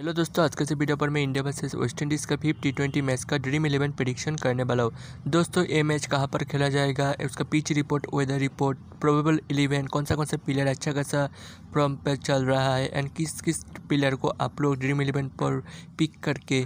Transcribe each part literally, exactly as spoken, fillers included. Hello दोस्तों, आज के इस वीडियो पर मैं इंडिया वर्सेस वेस्ट इंडीज़ का फिफ्थ टी ट्वेंटी मैच का ड्रीम इलेवन प्रेडिक्शन करने वाला हूँ। दोस्तों ये मैच कहाँ पर खेला जाएगा, उसका pitch report, weather report, probable eleven, कौन सा कौन सा प्लेयर अच्छा खासा फॉर्म पर चल रहा है एंड किस किस प्लेयर को आप लोग ड्रीम इलेवन पर पिक करके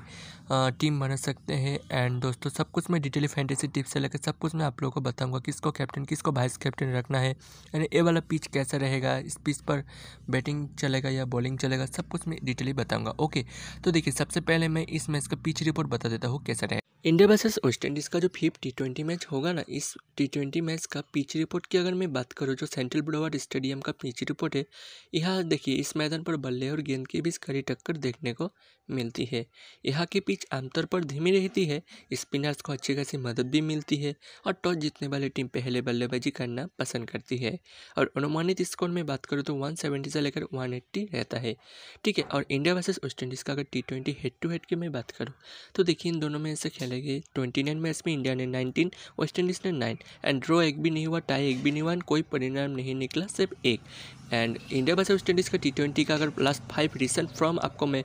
आ, टीम बना सकते हैं। एंड दोस्तों सब कुछ मैं डिटेल फैंटेसी टिप्स से लेकर सब कुछ मैं आप लोगों को बताऊँगा, किसको कैप्टन किसको वाइस कैप्टन रखना है एंड ये वाला पिच कैसा रहेगा, इस पिच पर बैटिंग चलेगा या बॉलिंग चलेगा, सब कुछ मैं डिटेली बताऊँगा। ओके, तो देखिए सबसे पहले मैं इस मैच का पिच रिपोर्ट बता देता हूँ कैसा रहे। इंडिया वर्सेस वेस्ट इंडीज़ का जो फिफ्थ टी ट्वेंटी मैच होगा ना, इस टी ट्वेंटी मैच का पिच रिपोर्ट की अगर मैं बात करूँ, जो सेंट्रल ब्लोवार्ड स्टेडियम का पिच रिपोर्ट है, यहाँ देखिए इस मैदान पर बल्ले और गेंद के बीच कड़ी टक्कर देखने को मिलती है। यहाँ की पिच आमतौर पर धीमी रहती है, स्पिनर्स को अच्छी खासी मदद भी मिलती है और टॉस जीतने वाली टीम पहले बल्लेबाजी करना पसंद करती है। और अनुमानित स्कोर में बात करूँ तो वन सेवेंटी से लेकर वन एट्टी रहता है, ठीक है। और इंडिया वर्सेस वेस्ट इंडीज़ का अगर T twenty head to head की मैं बात करूँ तो देखिए इन दोनों में ऐसे खेलेंगे। ट्वेंटी नाइन मैच में इंडिया ने नाइनटीन, वेस्ट इंडीज़ ने नाइन एंड ड्रॉ एक भी नहीं हुआ, टाई एक भी नहीं हुआ, कोई परिणाम नहीं निकला, सिर्फ एक। And India versus West Indies का टी ट्वेंटी का अगर लास्ट फाइव रिसेंट फॉर्म आपको मैं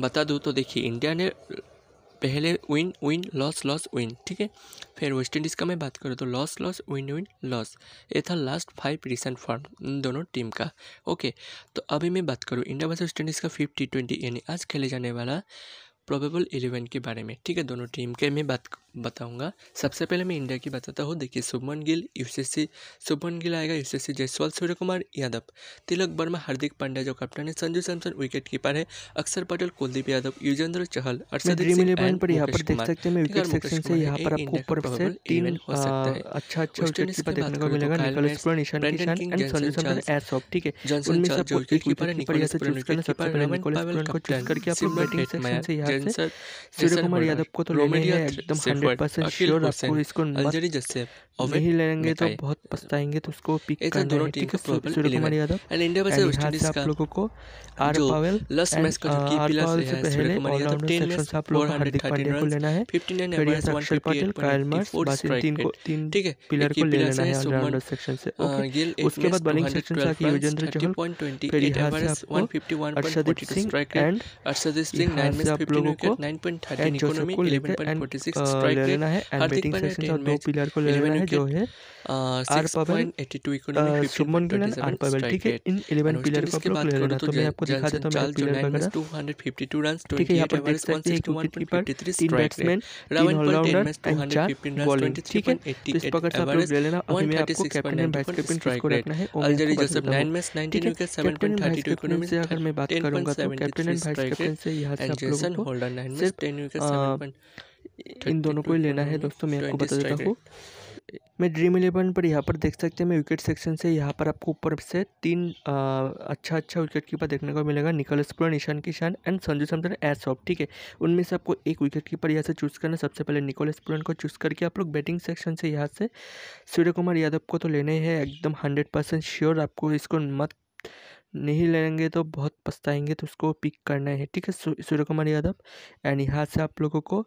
बता दूँ तो देखिए इंडिया ने पहले win win loss loss win, ठीक है। फिर वेस्ट इंडीज़ का मैं बात करूँ तो loss loss win win loss, ये था लास्ट फाइव रिसेंट फॉर्म इन दोनों टीम का। ओके, तो अभी मैं बात करूँ इंडिया वर्सेस वेस्ट इंडीज़ का फिफ्थ टी ट्वेंटी यानी आज खेले जाने वाला प्रोबेबल इलेवन के बारे में, ठीक है। दोनों टीम के मैं बात बताऊंगा। सबसे पहले मैं इंडिया की बताता हूँ, देखिए शुभमन गिल, यूसीसी शुभमन गिल आएगा, यूसीसी जायसवाल, सूर्य कुमार यादव, तिलक वर्मा, हार्दिक पांड्या जो कैप्टन है, संजू सैमसन विकेट कीपर है, अक्षर पटेल, कुलदीप यादव, युजवेंद्र चहल, अर्शदीप सिंह, सूर्य कुमार यादव को तो लेने हैं एकदम हंड्रेड परसेंट श्योर। आपको इसको अंजलि जस्से नहीं लेंगे तो बहुत पछताएंगे, तो उसको पिक करना है, ठीक है। Surya Kumar Yadav and India versus West Indies का आप लोगों को आर पावेल लास्ट मैच का जो की प्लस है, सूर्य कुमार यादव टेन में आप लोग हार्दिक पांड्या को लेना है, fifty nine average one fifty eight, Kyle Mayers बस तीन को तीन, ठीक है, पिलर को लेना है ऑलराउंडर सेक्शन से। ओके, उसके बाद बॉलिंग सेक्शन से आके Yuzvendra Chahal thirty point two eight average one fifty one point four two strike rate, Arshdeep Singh nine में fifteen wicket nine point thirteen economy eleven point forty six strike rate, Hardik Pandya दो पिलर को लेना है जो है six point eight two economy fifteen point seven, ठीक है। इन इलेवन पिलर को आप लोग लेना, तो मैं आपको दिखा देता हूं मैं पिलर वगैरह two fifty two run, twenty eight average one sixty one point three strike rate, Ravan पर टेन में two hundred fifteen run, twenty three point eight eight average one thirty six point nine strike rate. Alzarri Joseph nine में nineteen wicket seven point thirty two economy से अगर मैं बात करूंगा तो captain and vice captain से यहां से आप लोगों को होल्डर नाइन में टेन विकेट सेवन पॉइंट इन दोनों को ही लेना है। दोस्तों मैं आपको बता देता हूं मैं ड्रीम इलेवन पर यहाँ पर देख सकते हैं, मैं विकेट सेक्शन से यहाँ पर आपको ऊपर से तीन आ, अच्छा अच्छा विकेट कीपर देखने को मिलेगा, Nicholas Pooran, Ishan Kishan and Sanju Samson एसॉप, ठीक है। उनमें से आपको एक विकेट कीपर यहाँ से चूज़ करना है। सबसे पहले निकोलस पुरन को चूज़ करके आप लोग बैटिंग सेक्शन से यहाँ से सूर्य कुमार यादव को तो लेने हैं एकदम हंड्रेड परसेंट श्योर। आपको इसको मत नहीं लेंगे तो बहुत पछताएंगे, तो उसको पिक करना है, ठीक है, सूर्य कुमार यादव। एंड यहाँ से आप लोगों को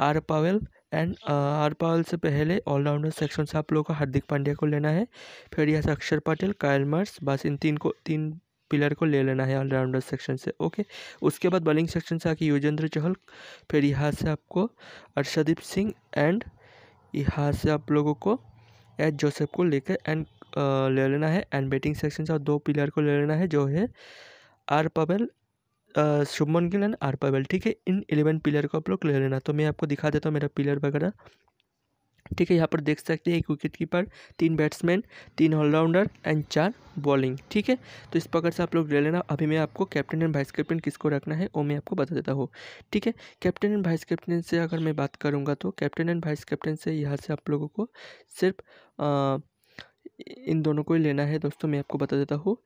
R Powell and R Powell से पहले ऑलराउंडर सेक्शन से आप लोगों को हार्दिक पांड्या को लेना है, फिर यहाँ से अक्षर पटेल, कायल मार्स, बस इन तीन को तीन पिलर को ले लेना है ऑलराउंडर सेक्शन से। ओके, उसके बाद बॉलिंग सेक्शन से आके युजवेंद्र चहल, फिर यहाँ से आपको अर्शदीप सिंह एंड यहाँ से आप लोगों को एच जोसेफ को लेकर एंड ले लेना है। एंड बैटिंग सेक्शन से दो प्लेयर को ले लेना है जो है R Powell, Shubman Gill and R Powell, ठीक है। इन इलेवन प्लेयर को आप लोग ले लेना, तो मैं आपको दिखा देता हूँ मेरा प्लेयर वगैरह, ठीक है। यहाँ पर देख सकते हैं एक विकेट कीपर, तीन बैट्समैन, तीन ऑलराउंडर एंड चार बॉलिंग, ठीक है। तो इस प्रकार से आप लोग ले लेना। अभी मैं आपको कैप्टन एंड वाइस कैप्टन किसको रखना है वो मैं आपको बता देता हूँ, ठीक है। कैप्टन एंड वाइस कैप्टन से अगर मैं बात करूँगा तो कैप्टन एंड वाइस कैप्टन से यहाँ से आप लोगों को सिर्फ इन दोनों को ही लेना है। दोस्तों मैं आपको बता देता हूँ,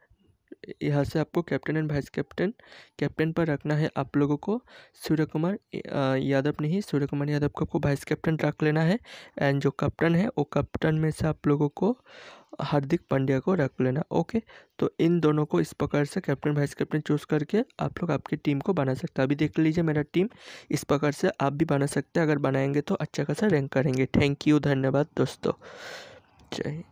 यहाँ से आपको captain and vice captain captain पर रखना है आप लोगों को सूर्य कुमार यादव नहीं, सूर्य कुमार यादव को आपको वाइस कैप्टन रख लेना है। एंड जो कैप्टन है वो कैप्टन में से आप लोगों को हार्दिक पांड्या को रख लेना। ओके, तो इन दोनों को इस प्रकार से कैप्टन वाइस कैप्टन चूज़ करके आप लोग आपकी टीम को बना सकते हैं। अभी देख लीजिए मेरा टीम, इस प्रकार से आप भी बना सकते हैं, अगर बनाएंगे तो अच्छा खासा रैंक करेंगे। थैंक यू, धन्यवाद दोस्तों, जय।